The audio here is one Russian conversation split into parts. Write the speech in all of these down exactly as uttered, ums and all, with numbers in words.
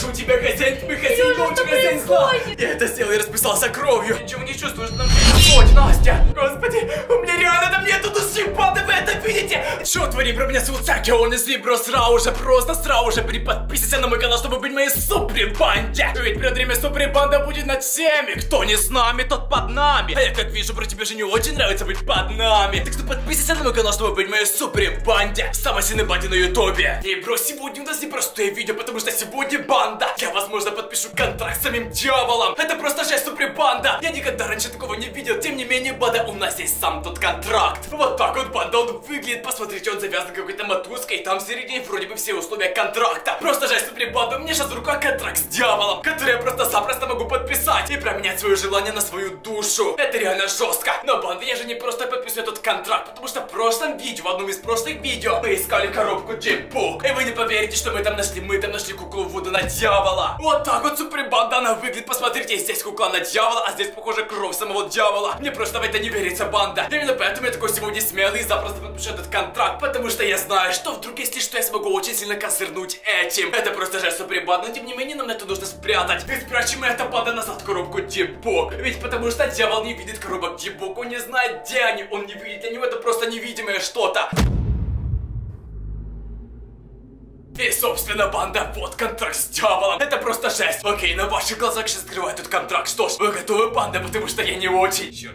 прошу тебя, хозяин, ты хозяин, дочь, хозяин зла. Я это сделал и расписался кровью. Ничего не чувствую, что нам помочь, Настя. Господи, у меня реально там нету души, падай, вы это видите? Что твори про меня, SerGioNis, Libro, сразу же, просто сразу же переподписывайся на мой канал, чтобы быть моей супер-банде. Ведь в время супер-банда будет над всеми. Кто не с нами, тот под нами. А я как вижу, про тебя же не очень нравится быть под нами. Так что подписывайся на мой канал, чтобы быть моей супер-банде. Самой сильной банде на ютубе. И, бро, сегодня у нас непростое видео, потому что сегодня банда. Я, возможно, подпишу контракт с самим дьяволом. Это просто жесть, супер-банда. Я никогда раньше такого не видел. Тем не менее, банда, у нас есть сам тот контракт. Вот так вот, банда, он выглядит. Посмотрите, он завязан какой-то мотузкой. И там в середине вроде бы все условия контракта. Просто жесть, супер-банда. У меня сейчас в руках контракт с дьяволом, который я просто-запросто могу подписать и променять свое желание на свою душу. Это реально жестко. Но, банда, я же не просто подписываю этот контракт, потому что в прошлом видео, в одном из прошлых видео, мы искали коробку Джейпу. И вы не поверите, что мы там нашли. Мы там нашли куклу Вуду на дьявола. Вот так вот, супер-банда, она выглядит. Посмотрите, здесь кукла на дьявола, а здесь, похоже, кровь самого дьявола. Мне просто в это не верится, банда. Именно поэтому я такой сегодня смелый и запросто подпишу этот контракт, потому что я знаю, что вдруг, если что, я смогу очень сильно козырнуть этим. Это просто же супер-банда, но тем не менее, нам это нужно спрятать. Ведь прячем это, банда, назад в коробку Джейпу. Ведь потому что дьявол не видит коробок Джейпу, он не знает, где они, он не видит, для него это просто невидимое что-то. И, собственно, банда, вот контракт с дьяволом. Это просто жесть. Окей, на ваших глазах сейчас скрывает этот контракт. Что ж, вы готовы, банда, потому что я не очень. Черт.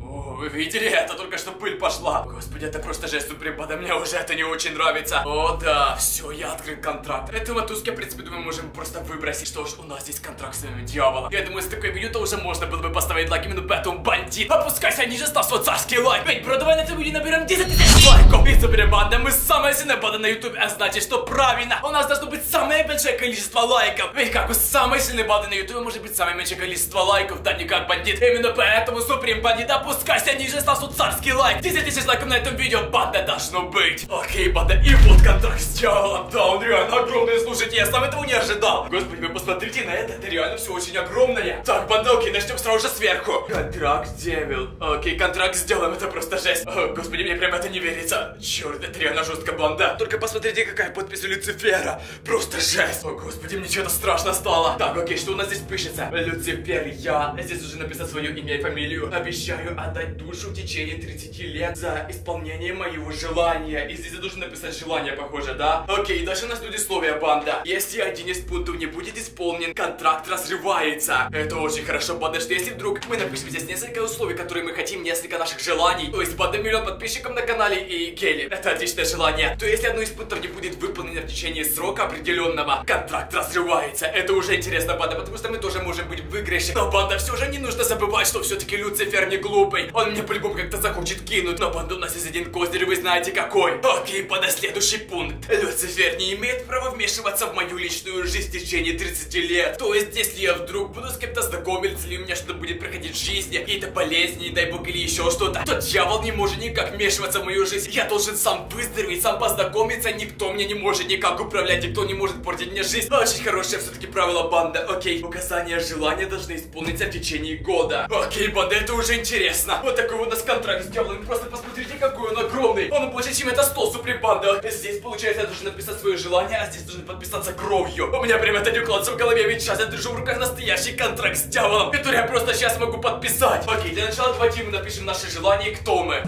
О, вы видели это? Только что пыль пошла. Господи, это просто жесть, супер-банда. Мне уже это не очень нравится. О, да. Все, я открыл контракт. Эту мотузку, в принципе, думаю, можем просто выбросить. Что ж, у нас здесь контракт с дьяволом. Я думаю, с такой видео уже можно было бы поставить лайк именно поэтому, бандит. Опускайся ниже, ставь свой царский лайк. Ведь, бро, давай на этом видео наберем десять тысяч лайков. И, супер-банда, мы самая сильная банда на ютубе, а значит, что правильно, у нас должно быть самое большое количество лайков. Ведь как у самой сильной банды на ютубе может быть самое меньшее количество лайков, да никак, бандит. Именно поэтому, супер бандит, опускайся ниже, ставь свой царский лайк. десять тысяч лайков на этом видео, банда, должно быть. Окей, банда, и вот контракт с дьяволом. Да, он реально огромный, слушайте, я сам этого не ожидал. Господи, вы посмотрите на это, это реально все очень огромное. Так, банда, окей, начнем сразу же сверху. Контракт девил. Окей, контракт сделаем, это просто жесть. О, господи, мне прям это не верится. Черт, это реально жестко, банда. Только посмотрите, какая подпись у Люцифера. Просто жесть. О, господи, мне что-то страшно стало. Так, окей, что у нас здесь пишется? Люцифер, я. Здесь уже написал свое имя и фамилию. Обещаю отдать душу в течение тридцати лет за исполнение моего желания. И здесь я должен написать желание, похоже, да? Окей, дальше у нас тут условия, банда. Если один из пунктов не будет исполнен, контракт разрывается. Это очень хорошо, банда, что если вдруг мы напишем здесь несколько условий, которые мы хотим, несколько наших желаний. То есть, банда, миллион подписчиков на канале и гели. Это отличное желание. То если одно из пунктов не будет выполнено в течение срока определенного, контракт разрывается. Это уже интересно, банда, потому что мы тоже можем быть в выигрыше. Но, банда, все же не нужно забывать, что все-таки Люцифер не глупый. Он мне по-любому как-то захочет кинуть. Но, банда, у нас есть один козырь, вы знаете какой. Окей, банда, следующий пункт. Люцифер не имеет права вмешиваться в мою личную жизнь в течение тридцати лет. То есть, если я вдруг буду с кем-то знакомиться, или у меня что-то будет проходить в жизни, какие-то болезни, не дай бог, или еще что-то, то дьявол не может никак вмешиваться в мою жизнь. Я должен сам выздороветь, сам познакомиться, никто мне не может никак управлять, никто не может портить мне жизнь. Очень хорошее все-таки правило, банда. Окей, указания желания должны исполниться в течение года. Окей, банда, это уже интересно. Вот такой вот у нас контракт с дьяволом. Просто посмотрите, какой он огромный. Он больше, чем это сто, супер-банда. Здесь, получается, я должен написать свое желание, а здесь должен подписаться кровью. У меня прям это не укладывается в голове, ведь сейчас я держу в руках настоящий контракт с дьяволом, который я просто сейчас могу подписать. Окей, для начала давайте мы напишем наше желание, кто мы.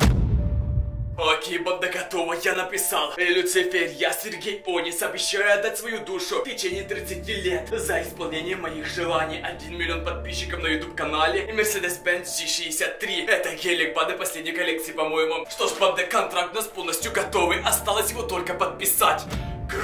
Окей, банда, готова, я написал. Люцифер, я, SerGioNis, обещаю отдать свою душу в течение тридцати лет за исполнение моих желаний. один миллион подписчиков на YouTube канале и Mercedes-Benz джи шестьдесят три. Это гелик, банда, последней коллекции, по-моему. Что ж, банда, контракт у нас полностью готовый. Осталось его только подписать.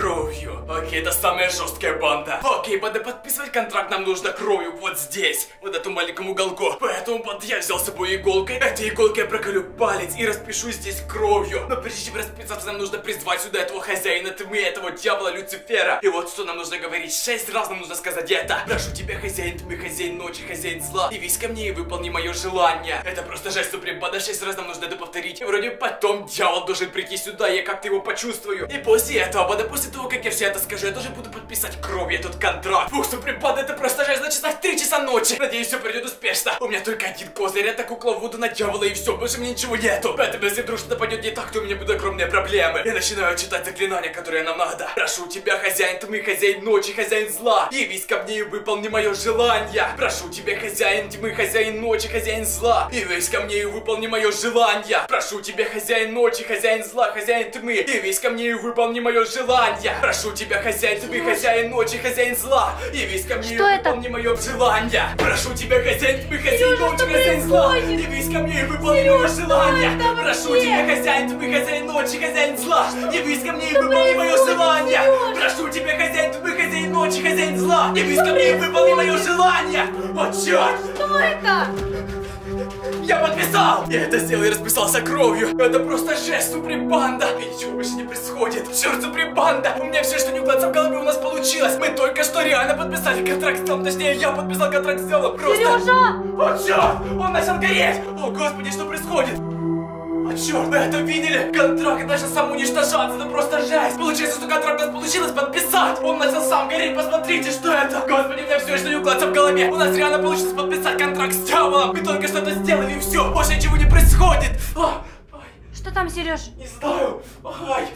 Кровью. Окей, это самая жесткая, банда. Окей, банда, подписывать контракт нам нужно кровью вот здесь, вот этому маленькому уголку. Поэтому, банда, я взял с собой иголкой. Этой иголкой я проколю палец и распишу здесь кровью. Но прежде чем расписаться, нам нужно призвать сюда этого хозяина тьмы, этого дьявола Люцифера. И вот что нам нужно говорить. Шесть раз нам нужно сказать это. Прошу тебя, хозяин тьмы, хозяин ночи, хозяин зла. Явись ко мне и выполни мое желание. Это просто жесть, супер, банда. Шесть раз нам нужно это повторить. И вроде потом дьявол должен прийти сюда, я как-то его почувствую. И после этого, банда, после того, как я все это скажу, я должен буду подписать кровью этот контракт. Фух, Суприм Панда, это просто жесть, на часах три часа ночи. Надеюсь, все придет успешно. У меня только один козырь, это кукла Вуду на дьявола, и все, больше мне ничего нету. Поэтому, если вдруг что-то пойдет не так, то у меня будут огромные проблемы. Я начинаю читать заклинания, которые нам надо. Прошу тебя, хозяин тьмы, хозяин ночи, хозяин зла, явись ко мне и выполни мое желание. Прошу тебя, хозяин тьмы, хозяин ночи, хозяин зла, явись ко мне и выполни мое желание. Прошу тебя, хозяин ночи, хозяин зла, хозяин тьмы, явись ко мне и выполни мое желание. Прошу тебя, хозяин тьмы, хозяин ночи, хозяин зла, явись ко мне и выполни мое желание. Прошу тебя, хозяин тьмы, хозяин ночи, хозяин зла, явись ко мне и выполни мое желание. Прошу тебя, хозяин тьмы, хозяин ночи, хозяин зла, явись ко мне и выполни мое желание. Прошу тебя, хозяин тьмы, хозяин ночи, хозяин зла, явись ко мне и выполни мое желание. Вот черт! Что это? Я подписал! Я это сделал и расписался кровью. Это просто жесть, Суприм Панда. И ничего больше не происходит. Черт, Суприм Панда! У меня все, что не укладывается в голове, у нас получилось. Мы только что реально подписали контракт с телом. Точнее, я подписал контракт с телом. Просто... Сережа! О, черт! Он начал гореть! О, господи, что происходит? А черт, вы это видели? Контракт начал сам уничтожаться, это просто жесть. Получается, что контракт у нас получилось подписать. Он начал сам гореть, посмотрите, что это. Господи, у меня все, что не укладывается в голове. У нас реально получилось подписать контракт с дьяволом. Мы только что-то сделали, и все, больше ничего не происходит. А, что там, Сереж? Не знаю. Ай,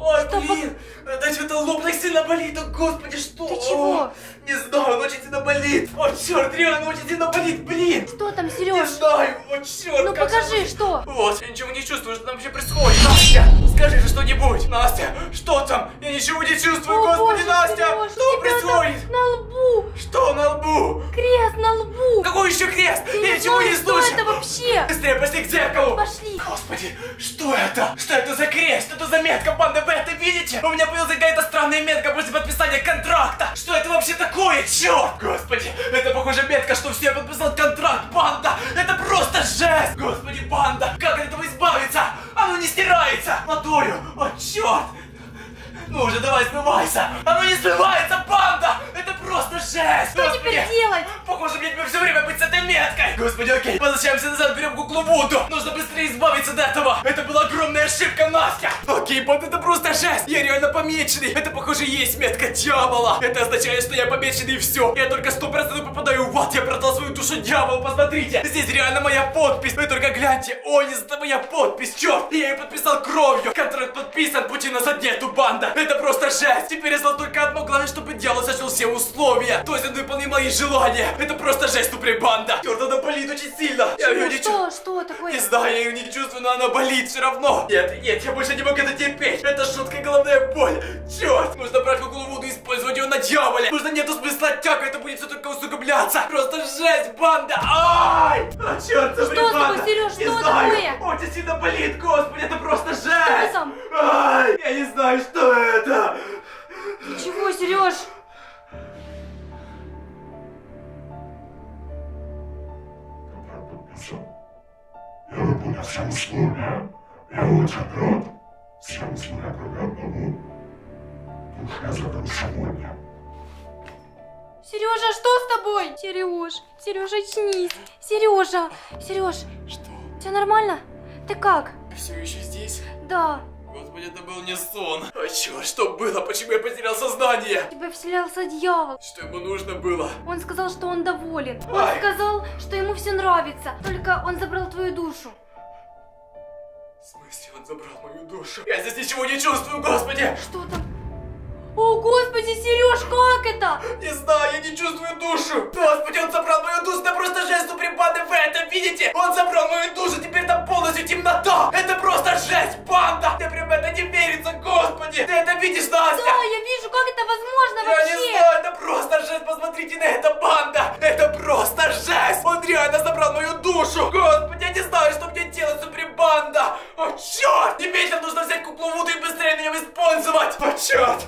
ай, что, блин. Под... Да что-то лоб так сильно болит, о, господи, что? Ты чего? О, не знаю, очень сильно болит. О, черт, реально очень сильно болит, блин. Что там, Сереж? Не знаю, о, черт. Ну покажи, же... что? Вот, я ничего не чувствую, что там вообще происходит. Настя, скажи же что-нибудь. Настя, что там? Я ничего не чувствую, о, господи, боже, Настя. Сереж, что происходит? На лбу. Что на лбу? Крест на лбу. Какой еще крест? Ты я не ничего не слышу. Что это вообще? Быстрее, пошли к зеркалу. Пошли. Господи. Что это? Что это за крест? Что это за метка, панда? Вы это видите? У меня появилась какая-то странная метка после подписания контракта. Что это вообще такое? Черт! Господи, это похоже метка, что все подписал контракт, панда. Это просто жесть! Господи, панда, как от этого избавиться? Оно не стирается! Ладонью! О, черт! Ну уже, давай, смывайся! Оно не смывается, панда! Это просто жесть! Что Господи, теперь делать? Похоже, мне теперь все время быть с этой меткой! Господи, окей, возвращаемся назад, берем куклу Вуду! Нужно быстрее избавиться от этого! Это была огромная ошибка, Настя! Окей, панда, это просто жесть! Я реально помеченный! Это, похоже, есть метка дьявола! Это означает, что я помеченный, и все! Я только сто процентов попадаю в ад! Я продал свою душу дьяволу, посмотрите! Здесь реально моя подпись! Вы только гляньте! Ой, это моя подпись, черт! Я ее подписал кровью! Контракт подписан, пути назад нету, панда! Это просто жесть! Теперь я знал только одно, главное, чтобы дьявол сочел все условия. То есть он выполнил мои желания. Это просто жесть, Суприм Панда. Черт, она болит очень сильно. Чего? Я ее не чувствую. Что? Что такое? Не знаю, я ее не чувствую, но она болит все равно. Нет, нет, я больше не могу это терпеть. Это жуткая головная боль. Черт! Нужно брать куклу Вуду и использовать ее на дьяволе. Нужно, нету смысла тяга, это будет все только усугубляться. Просто жесть, банда! Ай! А, черт, Суприм Панда! Что такое, Сереж? Что такое? Очень сильно болит, господи, это просто жесть! Что там? Ай! Я не знаю, что это. Это... Ничего, Сереж. Я выполнил все условия. Я очень рад. Все условия, кроме одного. Нужно задать сегодня. Сережа, что с тобой? Сереж, Сережа, очнись. Сережа, Сереж, что? Все нормально? Ты как? Все еще здесь? Да. Господи, это был не сон. А чё, что было? Почему я потерял сознание? Тебя вселялся дьявол. Что ему нужно было? Он сказал, что он доволен. Он Ай. сказал, что ему все нравится. Только он забрал твою душу. В смысле, он забрал мою душу? Я здесь ничего не чувствую, господи! Что там? О, господи, Сереж, как это? Не знаю, я не чувствую душу. Господи, он забрал мою душу, это просто жесть, Суприм Панда, вы это видите? Он забрал мою душу, теперь там полностью темнота. Это просто жесть, панда. Ты прям это не верится, господи. Ты это видишь, Настя? Да, я вижу, как это возможно вообще. Я не знаю, это просто жесть, посмотрите на это, панда. Это просто жесть. Он реально забрал мою душу. Господи, я не знаю, что мне делать, Суприм Панда. О, черт. Теперь нам нужно взять куклу Вуду и быстрее на нее использовать. О, черт.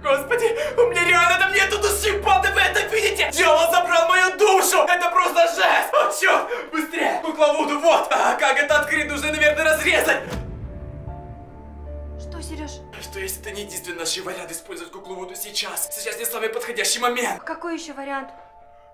Господи, у меня реально там нету души, панда, вы это видите? Дьявол забрал мою душу, это просто жесть. О, черт, быстрее, кукла Вуду, вот. А как это открыть, нужно, наверное, разрезать. Что, Сереж? Что если это не единственный наш вариант использовать куклу Вуду сейчас? Сейчас не самый подходящий момент. Какой еще вариант?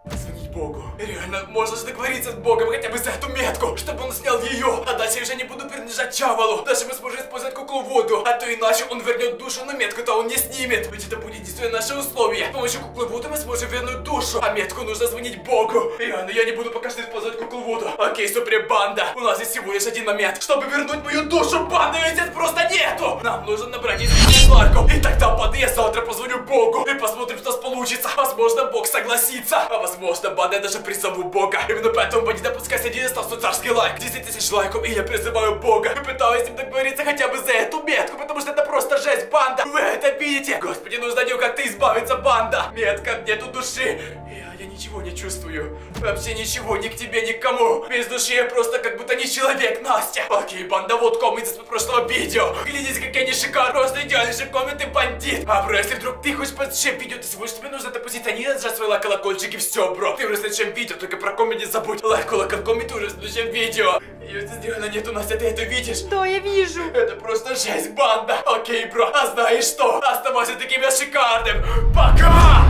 Позвонить Богу. Реально, можно же договориться с Богом хотя бы за эту метку, чтобы он снял ее. А дальше я уже не буду принижать Чавалу. Дальше мы сможем использовать куклу Воду. А то иначе он вернет душу, но метку-то он не снимет. Ведь это будет единственное наше условие. С помощью куклы Воду мы сможем вернуть душу. А метку нужно звонить Богу. Реально, я не буду пока что использовать куклу Воду. Окей, Супребанда. У нас есть всего лишь один момент, чтобы вернуть мою душу. Банды здесь просто нету. Нам нужно набрать из Ларку. И тогда банда, я завтра позвоню Богу. И посмотрим, что получится. Возможно, Бог согласится. А возможно, банда, я даже призову Бога. Именно поэтому бандиты пускай один оставил царский лайк. десять тысяч лайков, и я призываю Бога. И пытаюсь им договориться хотя бы за эту метку, потому что это просто жесть, банда. Вы это видите? Господи, нужно от нее как-то избавиться, банда. Метка, нету души. Я, я ничего не чувствую. Вообще ничего, ни к тебе, ни к кому. Без души я просто как будто не человек, Настя. Окей, банда, вот коммент из прошлого видео. Глядите, какие они шикарные. Просто идеальнейший коммент и бандит. А бро, если вдруг ты хочешь подсчет видео, ты свой, что тебе нужно допустить, а не нажать свой лайк, колокольчик и все, бро. Ты уже в следующем видео, только про коммент не забудь. Лайк, колокол, коммент уже в следующем видео. Ее сделано нету, Настя, ты это видишь? Да, я вижу. Это просто жесть, банда. Окей, бро, а знаешь что? Оставайся таким шикарным. Пока!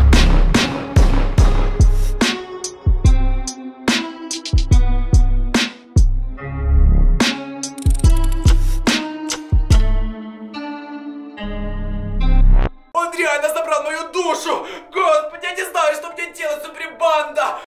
Он реально забрал мою душу!